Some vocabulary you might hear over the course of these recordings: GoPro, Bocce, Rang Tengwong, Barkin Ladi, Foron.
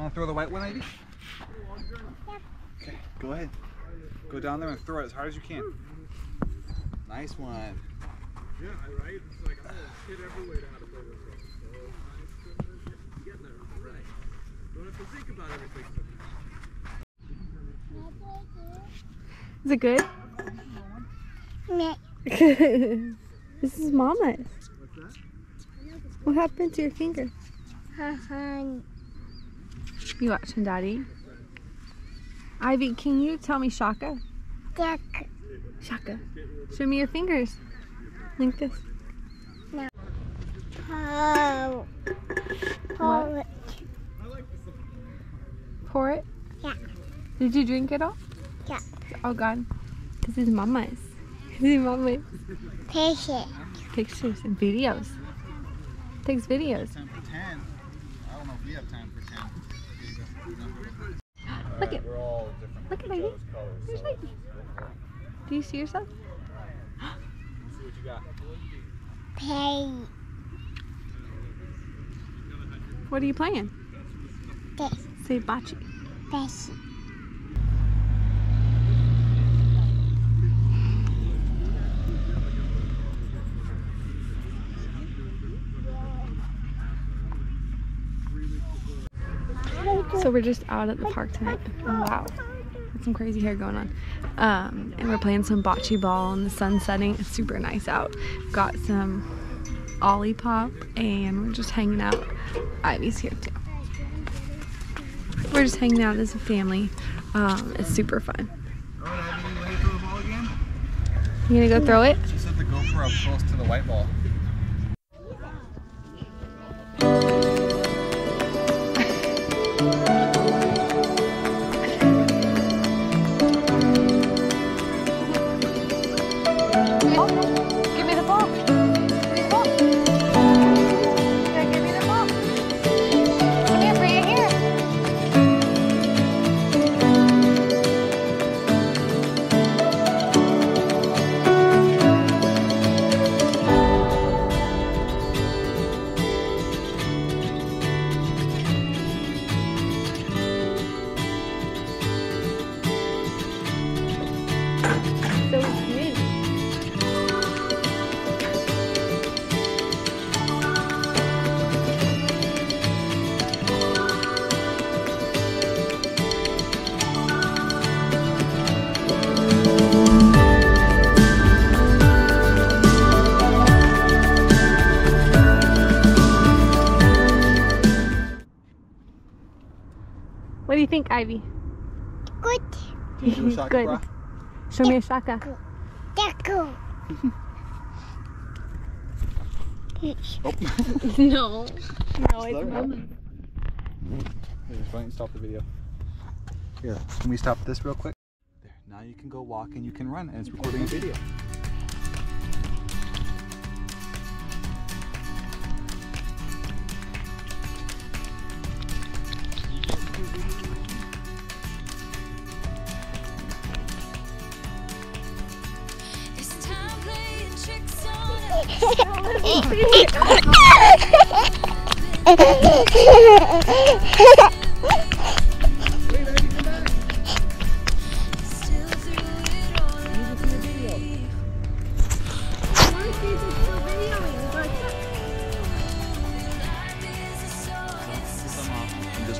Want to throw the white one, Ivy? Okay, go ahead. Go down there and throw it as hard as you can. Nice one. Yeah, right? It's like I'm gonna hit every way to how to play this one. So I'm getting there. Right. Don't have to think about everything. Is it good? This is Mama's. What's that? What happened to your finger? You watching Daddy? Ivy, can you tell me Shaka? Shaka. Shaka. Show me your fingers. Like this. No. Oh. Pour it. Pour it? Yeah. Did you drink it all? Yeah. Oh God. This is Mama's. This is Mama's. Pictures. Pictures and videos. Takes videos. Time for 10. I don't know if we have time for 10. Look at, Ivy. There's Ivy. Do you see yourself? Let's see what you got. Play. What are you playing? This. Say bocce. Bocce. So we're just out at the park tonight. Wow, got some crazy hair going on. And we're playing some bocce ball in the sun's setting. It's super nice out. Got some Ollie Pop and we're just hanging out. Ivy's here too. We're just hanging out as a family. It's super fun. You gonna go throw it? She set the GoPro up close to the white ball. What do you think, Ivy? Good. Good. Show me a Shaka. Shaka. No. No, it's Mama's. Stop the video. Here, can we stop this real quick? There. Now you can go walk and you can run, and it's recording a video. Just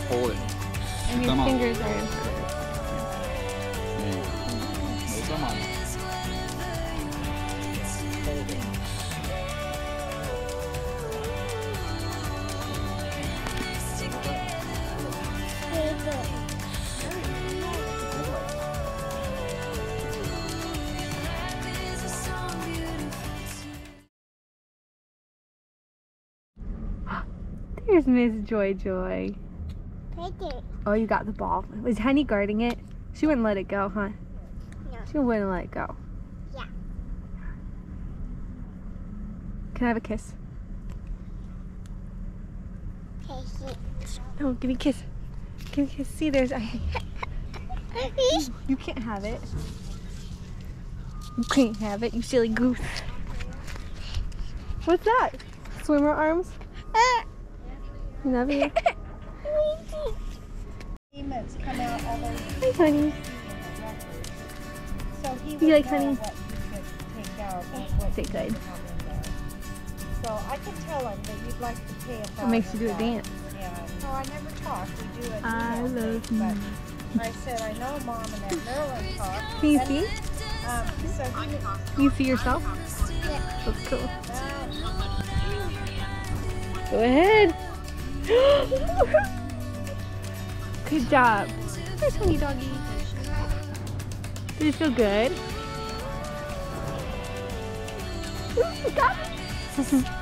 hold it. And your fingers are in front of it. There's Miss Joy Joy. Oh, you got the ball. Was Henny guarding it? She wouldn't let it go, huh? No. She wouldn't let it go. Yeah. Can I have a kiss? Kiss. No, give me a kiss. Give me a kiss. See, there's Ivy. You can't have it. You can't have it, you silly goose. What's that? Swimmer arms? Love you. comments come out all over. Hi, honey. So he would know what he could take out and what he could come in there. So I can tell him that you'd like to pay $1,000. It makes you do a dance. Yeah. No, I never talk. We do it. I love you. I said, I know Mom and that Maryland talk. Can you see? So you see yourself? Yeah. That's cool. Go ahead. Good job. There's honey doggy. Did it feel good? Ooh, got it.